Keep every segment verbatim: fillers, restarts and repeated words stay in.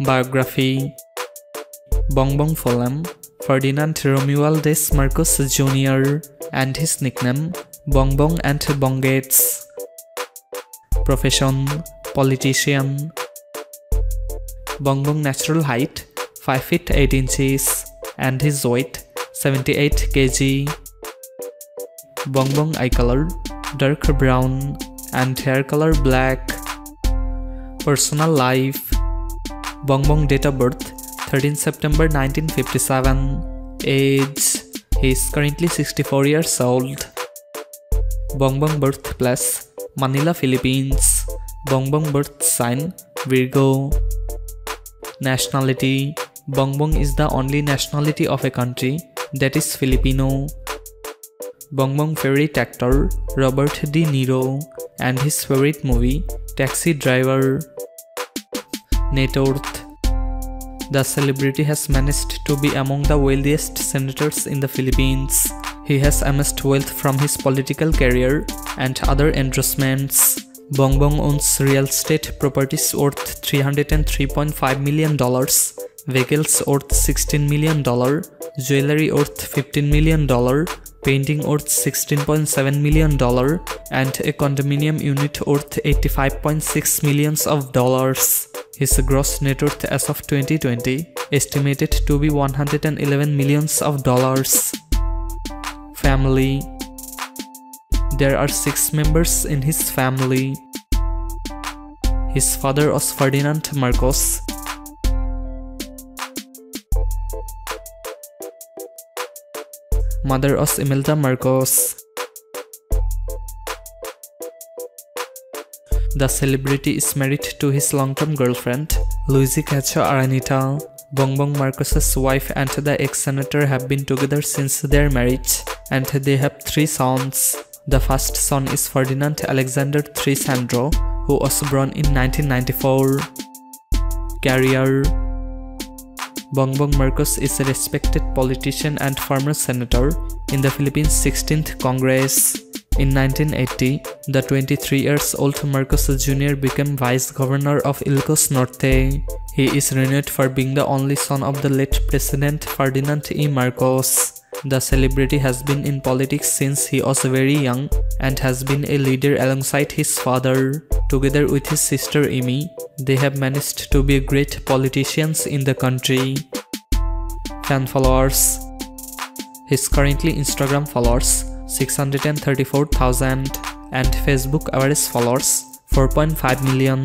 Biography. Bongbong Folam, Ferdinand Romualdez Marcos Junior and his nickname Bongbong and Bongates. Profession: politician. Bongbong natural height five feet eight inches and his weight seventy-eight kilograms. Bongbong eye color dark brown and hair color black. Personal life. Bongbong date of birth thirteenth September nineteen fifty-seven. Age: he is currently sixty-four years old. Bongbong birthplace: Manila, Philippines. Bongbong birth sign: Virgo. Nationality: Bongbong is the only nationality of a country that is Filipino. Bongbong favorite actor Robert De Niro and his favorite movie Taxi Driver. Net worth. The celebrity has managed to be among the wealthiest senators in the Philippines. He has amassed wealth from his political career and other endorsements. Bongbong owns real estate properties worth three hundred three point five million dollars, vehicles worth sixteen million dollars, jewelry worth fifteen million dollars, painting worth sixteen point seven million dollars, and a condominium unit worth eighty-five point six million dollars. His gross net worth as of twenty twenty estimated to be one hundred eleven millions of dollars. Family. There are six members in his family. His father was Ferdinand Marcos. Mother was Imelda Marcos. The celebrity is married to his long-term girlfriend, Liza Araneta. Bongbong Marcos' wife and the ex-senator have been together since their marriage, and they have three sons. The first son is Ferdinand Alexander the third Sandro, who was born in nineteen ninety-four. Career. Bongbong Marcos is a respected politician and former senator in the Philippines' sixteenth Congress. In nineteen eighty, the twenty-three years old Marcos Junior became Vice Governor of Ilocos Norte. He is renowned for being the only son of the late President Ferdinand E. Marcos. The celebrity has been in politics since he was very young and has been a leader alongside his father. Together with his sister Imee, they have managed to be great politicians in the country. Fan followers. His currently Instagram followers six hundred thirty-four thousand and Facebook average followers four point five million.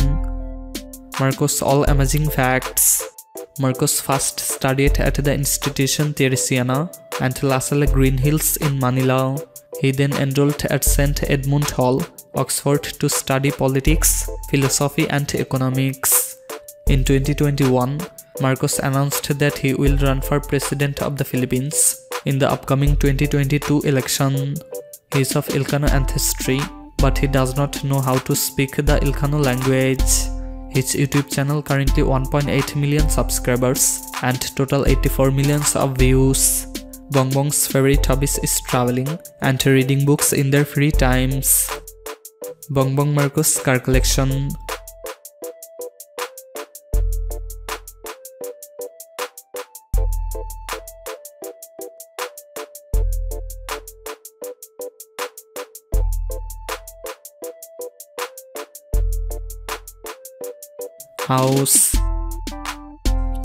Marcos' all amazing facts. Marcos first studied at the institution Teresiana and LaSalle Green Hills in Manila. He then enrolled at Saint Edmund Hall, Oxford to study politics, philosophy and economics. In twenty twenty-one, Marcos announced that he will run for president of the Philippines in the upcoming twenty twenty-two election. He is of Ilocano ancestry, but he does not know how to speak the Ilocano language. His YouTube channel currently one point eight million subscribers and total eighty-four millions of views. Bongbong's favorite hobbies is traveling and reading books in their free times. Bongbong Marcos' car collection. House.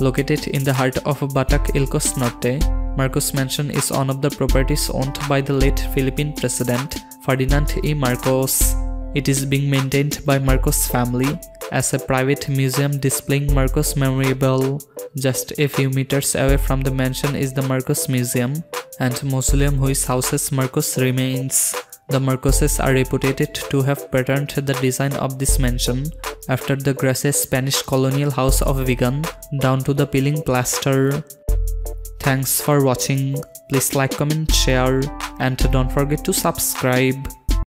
Located in the heart of Batac, Ilocos Norte, Marcos Mansion is one of the properties owned by the late Philippine President Ferdinand E. Marcos. It is being maintained by Marcos family as a private museum displaying Marcos memorabilia. Just a few meters away from the mansion is the Marcos Museum and mausoleum which houses Marcos' remains. The Marcoses are reputed to have patterned the design of this mansion after the gracious Spanish colonial house of Vigán down to the peeling plaster. Thanks for watching. Please like, comment, share, and don't forget to subscribe.